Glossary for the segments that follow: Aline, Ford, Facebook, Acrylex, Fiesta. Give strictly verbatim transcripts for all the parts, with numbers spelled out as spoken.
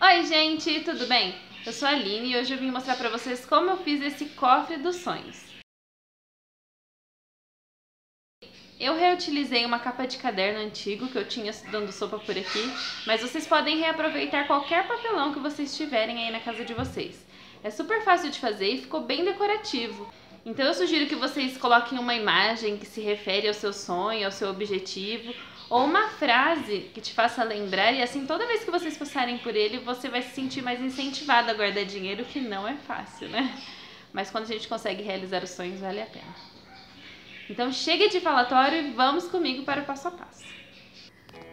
Oi gente, tudo bem? Eu sou a Aline e hoje eu vim mostrar pra vocês como eu fiz esse cofre dos sonhos. Eu reutilizei uma capa de caderno antigo que eu tinha dando sopa por aqui, mas vocês podem reaproveitar qualquer papelão que vocês tiverem aí na casa de vocês. É super fácil de fazer e ficou bem decorativo. Então eu sugiro que vocês coloquem uma imagem que se refere ao seu sonho, ao seu objetivo, ou uma frase que te faça lembrar, e assim toda vez que vocês passarem por ele, você vai se sentir mais incentivado a guardar dinheiro, que não é fácil, né? Mas quando a gente consegue realizar os sonhos, vale a pena. Então chega de falatório e vamos comigo para o passo a passo.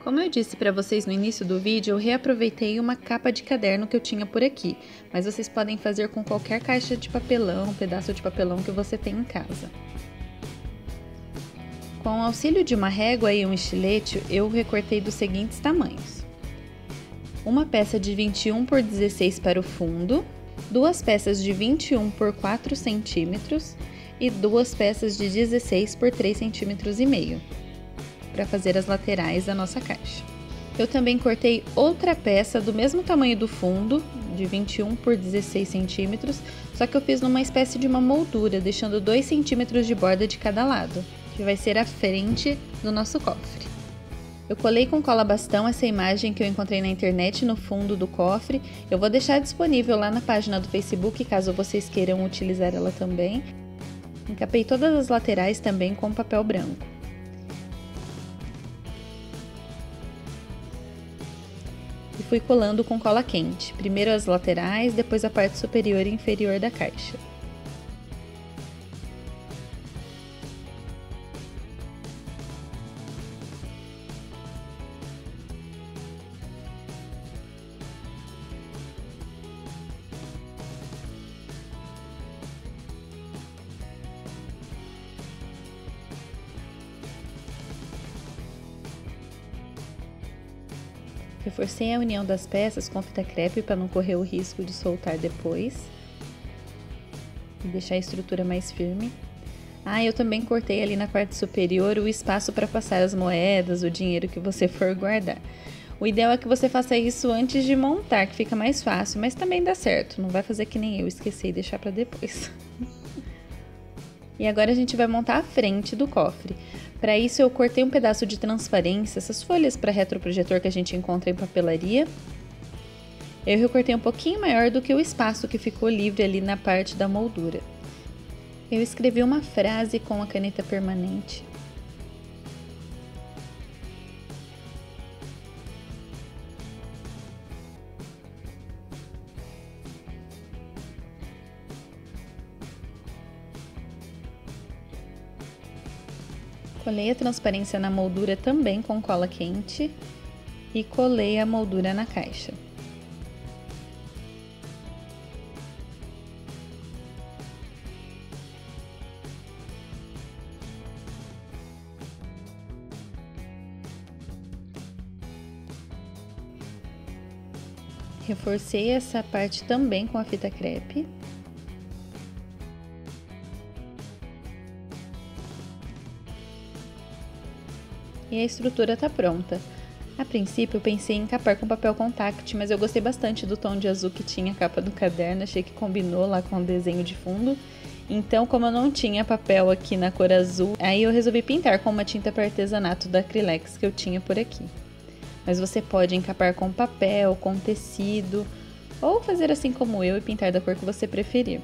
Como eu disse para vocês no início do vídeo, eu reaproveitei uma capa de caderno que eu tinha por aqui, mas vocês podem fazer com qualquer caixa de papelão, um pedaço de papelão que você tem em casa. Com o auxílio de uma régua e um estilete, eu recortei dos seguintes tamanhos. Uma peça de vinte e um por dezesseis para o fundo, duas peças de vinte e um por quatro centímetros e duas peças de dezesseis por três vírgula cinco centímetros. Para fazer as laterais da nossa caixa. Eu também cortei outra peça do mesmo tamanho do fundo, de vinte e um por dezesseis centímetros, só que eu fiz numa espécie de uma moldura, deixando dois centímetros de borda de cada lado, que vai ser a frente do nosso cofre. Eu colei com cola bastão essa imagem que eu encontrei na internet no fundo do cofre. Eu vou deixar disponível lá na página do Facebook, caso vocês queiram utilizar ela também. Encapei todas as laterais também com papel branco. E fui colando com cola quente, primeiro as laterais, depois a parte superior e inferior da caixa. Reforcei a união das peças com fita crepe para não correr o risco de soltar depois e deixar a estrutura mais firme. Ah, eu também cortei ali na parte superior o espaço para passar as moedas, o dinheiro que você for guardar. O ideal é que você faça isso antes de montar, que fica mais fácil, mas também dá certo. Não vai fazer que nem eu, esquecer e deixar para depois. E agora a gente vai montar a frente do cofre. Para isso eu cortei um pedaço de transparência, essas folhas para retroprojetor que a gente encontra em papelaria. Eu recortei um pouquinho maior do que o espaço que ficou livre ali na parte da moldura. Eu escrevi uma frase com a caneta permanente. Colei a transparência na moldura também com cola quente e colei a moldura na caixa. Reforcei essa parte também com a fita crepe. E a estrutura tá pronta. A princípio eu pensei em encapar com papel contact, mas eu gostei bastante do tom de azul que tinha a capa do caderno, achei que combinou lá com o desenho de fundo. Então, como eu não tinha papel aqui na cor azul, aí eu resolvi pintar com uma tinta para artesanato da Acrylex que eu tinha por aqui. Mas você pode encapar com papel, com tecido, ou fazer assim como eu e pintar da cor que você preferir.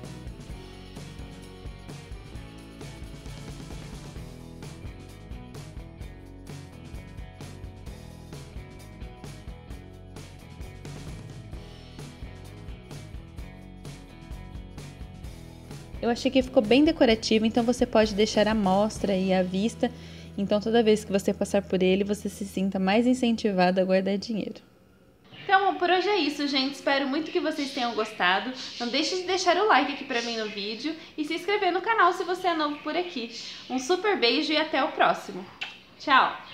Eu achei que ficou bem decorativo, então você pode deixar à mostra e à vista, então toda vez que você passar por ele, você se sinta mais incentivado a guardar dinheiro. Então, por hoje é isso, gente. Espero muito que vocês tenham gostado. Não deixe de deixar o like aqui pra mim no vídeo e se inscrever no canal se você é novo por aqui. Um super beijo e até o próximo. Tchau!